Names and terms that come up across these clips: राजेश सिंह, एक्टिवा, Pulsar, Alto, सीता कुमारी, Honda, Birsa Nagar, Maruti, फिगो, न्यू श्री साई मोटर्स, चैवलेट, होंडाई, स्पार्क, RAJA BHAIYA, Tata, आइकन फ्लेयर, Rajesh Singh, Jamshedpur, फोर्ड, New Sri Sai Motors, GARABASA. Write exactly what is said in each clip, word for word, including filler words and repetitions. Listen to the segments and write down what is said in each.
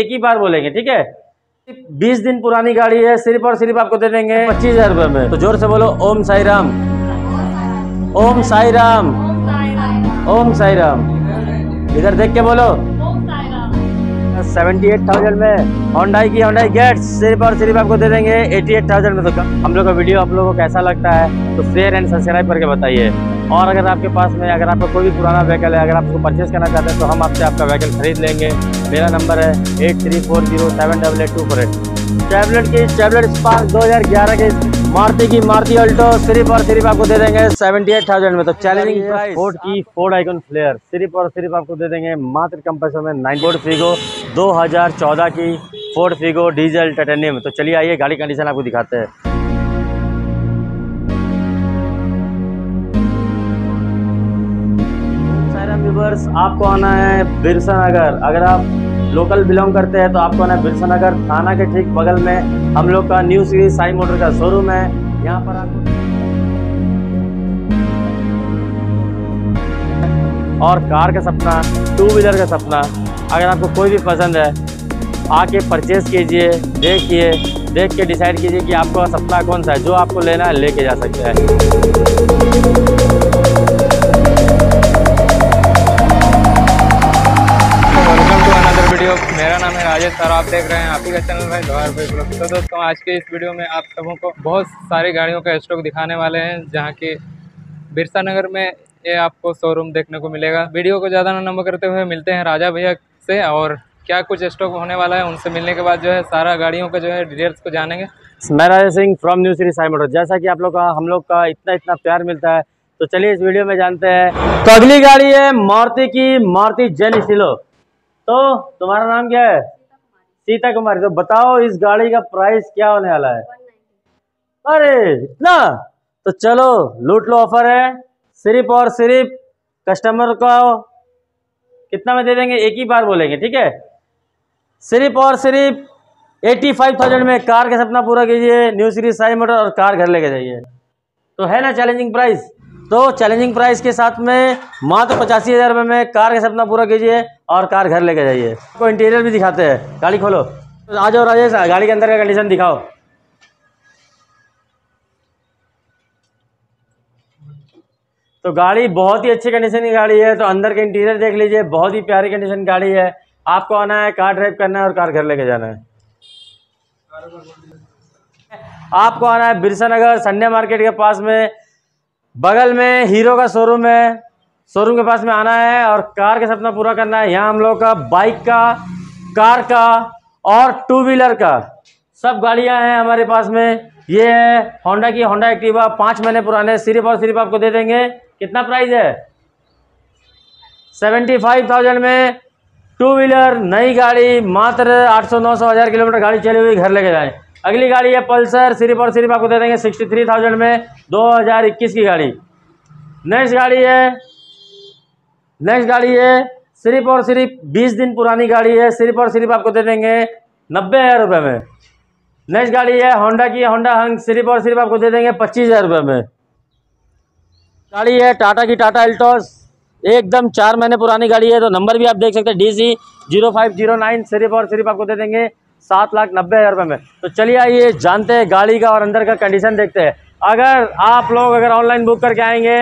एक ही बार बोलेंगे, ठीक है। बीस दिन पुरानी गाड़ी है, सिर्फ और सिर्फ आपको दे देंगे पच्चीस हजार रुपए में। तो जोर से बोलो ओम साई राम, ओम साई राम, ओम साई राम। इधर देख के बोलो। सेवेंटी एट थाउजेंड में होंडाई की होंडाई गेट्स सिर्फ और सिर्फ आपको दे देंगे एटी एट थाउजेंड में। तो हम लोग का वीडियो आप लोगों को कैसा लगता है तो शेयर एंड सब्सक्राइब करके बताइए। और अगर आपके पास में अगर आपका कोई भी पुराना व्हीकल है, अगर आपको परचेस करना चाहते हैं तो हम आपसे आपका व्हीकल खरीद लेंगे। मेरा नंबर है eight three four zero seven double eight two four eight. Tablet की टैबलेट स्पार्क दो हज़ार ग्यारह के मारुति की मारुति अल्टो सिर्फ और सिर्फ आपको दे देंगे सेवेंटी एट थाउजेंड में। तो चैलेंजिंग प्राइस फोर्ड की फोर्ड आइकन फ्लेयर सिर्फ और सिर्फ आपको दे देंगे मात्र कम पैसों में। नाइन फोर्ड फीगो दो हज़ार चौदह की फोर्ड फीगो डीजल टाइटेनियम। तो चलिए आइए गाड़ी कंडीशन आपको दिखाते हैं। आपको आना है बिरसा नगर, अगर आप लोकल बिलोंग करते हैं तो आपको आना है बिरसा नगर थाना के ठीक बगल में हम लोग का न्यू श्री साई मोटर का शोरूम है। यहाँ पर आपको और कार का सपना, टू व्हीलर का सपना, अगर आपको कोई भी पसंद है आके परचेज कीजिए, देखिए, देख के डिसाइड कीजिए कि आपका सपना कौन सा है। जो आपको लेना है लेके जा सकते हैं। मेरा नाम है राजेश और आप देख रहे हैं आप ही का चैनल भाई गौरव। तो दोस्तों आज के इस वीडियो में आप सबों को बहुत सारी गाड़ियों का स्टॉक दिखाने वाले हैं, जहां की बिरसा नगर में ये आपको शोरूम देखने को मिलेगा। वीडियो को ज़्यादा ना लंबा करते हुए मिलते हैं राजा भैया से, और क्या कुछ स्टॉक होने वाला है उनसे मिलने के बाद जो है सारा गाड़ियों का जो है डिटेल्स को जानेंगे। मैं राजेश सिंह from न्यू श्री साई मोटर्स। जैसा कि आप लोग का हम लोग का इतना इतना प्यार मिलता है तो चलिए इस वीडियो में जानते हैं। तो अगली गाड़ी है मारुति की मारुति जेन स्टीलो। तो तुम्हारा नाम क्या है? सीता कुमारी। तो बताओ इस गाड़ी का प्राइस क्या होने वाला है? अरे इतना, तो चलो लूट लो। ऑफर है सिर्फ और सिर्फ कस्टमर को कितना में दे देंगे एक ही बार बोलेंगे, ठीक है। सिर्फ और सिर्फ एटी फाइव थाउजेंड में कार का सपना पूरा कीजिए, न्यू श्री साई मोटर, और कार घर लेके जाइए। तो है ना चैलेंजिंग प्राइस। तो चैलेंजिंग प्राइस के साथ में मात्र पचासी हज़ार रुपये में कार का सपना पूरा कीजिए और कार घर लेके जाइए। आपको इंटीरियर भी दिखाते हैं। गाड़ी खोलो, तो आ जाओ राजेश, गाड़ी के अंदर का कंडीशन दिखाओ। तो गाड़ी बहुत ही अच्छी कंडीशन की गाड़ी है। तो अंदर के इंटीरियर देख लीजिए, बहुत ही प्यारी कंडीशन की गाड़ी है। आपको आना है, कार ड्राइव करना है और कार घर लेके जाना है। आपको आना है बिरसा नगर संडे मार्केट के पास में, बगल में हीरो का शोरूम है, शोरूम के पास में आना है और कार का सपना पूरा करना है। यहाँ हम लोग का बाइक का, कार का और टू व्हीलर का सब गाड़ियाँ हैं हमारे पास में। ये है होंडा की होंडा एक्टिवा, पाँच महीने पुराने, सिर्फ और सिर्फ आपको दे देंगे। कितना प्राइस है? सेवेंटी फाइव थाउजेंड में। टू व्हीलर नई गाड़ी, मात्र आठ सौ नौ सौ हज़ार किलोमीटर गाड़ी चली हुई, घर लेके जाएँ। अगली गाड़ी है पल्सर, सिर्फ और सिर्फ आपको दे देंगे सिक्सटी थ्री थाउजेंड में, दो हज़ार इक्कीस की गाड़ी। नेक्स्ट गाड़ी है नेक्स्ट गाड़ी है सिर्फ और सिर्फ बीस दिन पुरानी गाड़ी है, सिर्फ और सिर्फ आपको दे देंगे नब्बे हज़ार रुपये में। नेक्स्ट गाड़ी है होंडा की होंडा हंग, सिर्फ और सिर्फ आपको दे देंगे पच्चीस हज़ार रुपये में। गाड़ी है टाटा की टाटा एल्टोस, एकदम चार महीने पुरानी गाड़ी है। तो नंबर भी आप देख सकते हैं D C zero five zero nine, सिर्फ और सिर्फ आपको दे देंगे सात लाख नब्बे हज़ार रुपये में। तो चलिए आइए जानते हैं गाड़ी का और अंदर का कंडीशन देखते हैं। अगर आप लोग अगर ऑनलाइन बुक करके आएंगे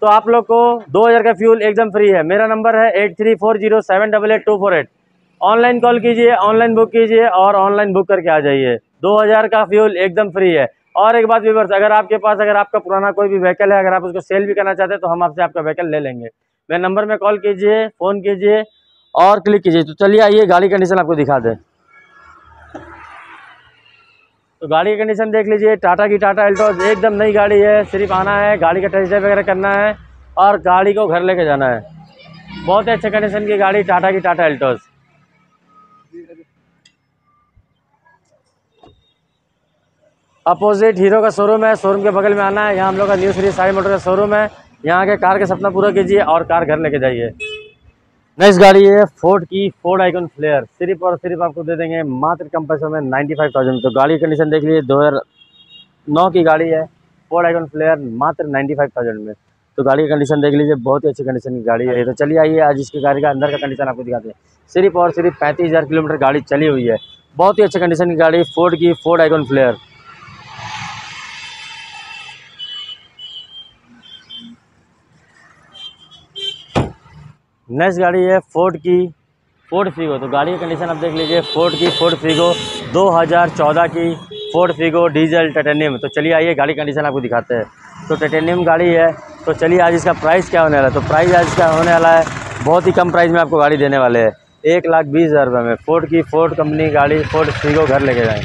तो आप लोग को दो हज़ार का फ्यूल एकदम फ्री है। मेरा नंबर है eight three four zero seven double eight two four eight. Online call कीजिए, ऑनलाइन बुक कीजिए और ऑनलाइन बुक करके आ जाइए। दो हज़ार का फ्यूल एकदम फ्री है। और एक बात व्यूअर्स, अगर आपके पास अगर आपका पुराना कोई भी व्हीकल है, अगर आप उसको सेल भी करना चाहते हैं तो हम आपसे आपका व्हीकल ले लेंगे। मेरे नंबर में कॉल कीजिए, फ़ोन कीजिए और क्लिक कीजिए। तो चलिए आइए गाड़ी कंडीशन आपको दिखा दें। तो गाड़ी की कंडीशन देख लीजिए, टाटा की टाटा एल्टोस, एकदम नई गाड़ी है। सिर्फ आना है, गाड़ी का टेस्ट ड्राइव वगैरह करना है और गाड़ी को घर लेके जाना है। बहुत ही अच्छे कंडीशन की गाड़ी, टाटा की टाटा एल्टोस। अपोजिट हीरो का शोरूम है, शोरूम के बगल में आना है। यहाँ हम लोग का न्यू श्री साई मोटर का शोरूम है। यहाँ के कार का सपना पूरा कीजिए और कार घर लेके जाइए। नेक्स्ट गाड़ी है फोर्ड की फोर्ड आइकन फ्लेयर, सिर्फ और सिर्फ आपको दे देंगे मात्र कम पैसों में नाइन्टी फाइव थाउजेंड। तो गाड़ी की कंडीशन देख लीजिए, दो हज़ार नौ की गाड़ी है, फोर्ड आइकन फ्लेयर मात्र नाइन्टी फाइव थाउजेंड में। तो गाड़ी की कंडीशन देख लीजिए, बहुत ही अच्छी कंडीशन की गाड़ी है। तो चलिए आइए आज इसकी गाड़ी का अंदर का कंडीशन आपको दिखाते हैं। सिर्फ और सिर्फ पैंतीस हज़ार किलोमीटर गाड़ी चली हुई है, बहुत ही अच्छी कंडीशन की गाड़ी, फोर्ड की फोर्ड आइकॉन फ्लेयर। नेक्स्ट गाड़ी है फोर्ड की फोर्ड फिगो। तो गाड़ी की कंडीशन आप देख लीजिए, फोर्ड की फोर्ड फिगो दो हज़ार चौदह की फोर्ड फिगो डीजल टाइटेनियम। तो चलिए आइए गाड़ी कंडीशन आपको दिखाते हैं। तो टाइटेनियम गाड़ी है, तो चलिए आज इसका प्राइस क्या होने वाला है। तो प्राइस आज इसका होने वाला है बहुत ही कम प्राइस में आपको गाड़ी देने वाले हैं, एक लाख बीस हज़ार रुपये में। फोर्ड की फोर्ड कंपनी गाड़ी, फोर्ड फिगो घर लेके जाएँ।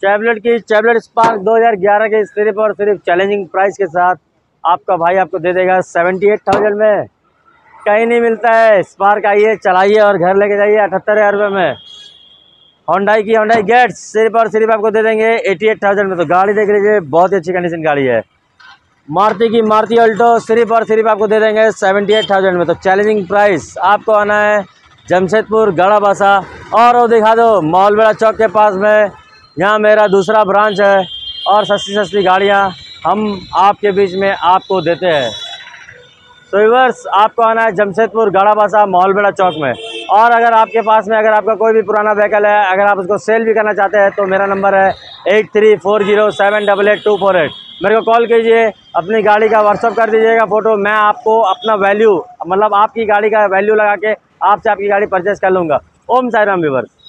चैवलेट की चैवलेट स्पार्क दो हज़ार ग्यारह के सिर्फ और सिर्फ चैलेंजिंग प्राइस के साथ आपका भाई आपको दे देगा अठहत्तर हज़ार में। कहीं नहीं मिलता है स्पार्क, आइए चलाइए और घर लेके जाइए अठहत्तर हज़ार रुपये में। होंडाई की होंडाई गेट्स सिर्फ और सिर्फ आपको दे देंगे अठासी हज़ार में। तो गाड़ी देख लीजिए, बहुत ही अच्छी कंडीशन गाड़ी है। मारुति की मारुति अल्टो सिर्फ और सिर्फ आपको दे देंगे अठहत्तर हज़ार में। तो चैलेंजिंग प्राइस आपको आना है जमशेदपुर गड़ा बासा, और वो दिखा दो मॉलबेड़ा चौक के पास में, यहाँ मेरा दूसरा ब्रांच है, और सस्ती सस्ती गाड़ियाँ हम आपके बीच में आपको देते हैं। तो व्यूअर्स आपको आना है जमशेदपुर गड़ा बासा मॉलबेड़ा चौक में। और अगर आपके पास में अगर आपका कोई भी पुराना व्हीकल है, अगर आप उसको सेल भी करना चाहते हैं, तो मेरा नंबर है eight three four zero seven double eight two four eight. मेरे को कॉल कीजिए, अपनी गाड़ी का व्हाट्सअप कर दीजिएगा फ़ोटो, मैं आपको अपना वैल्यू मतलब आपकी गाड़ी का वैल्यू लगा के आपसे आपकी गाड़ी परचेज़ कर लूँगा। ओम साई राम व्यूअर्स।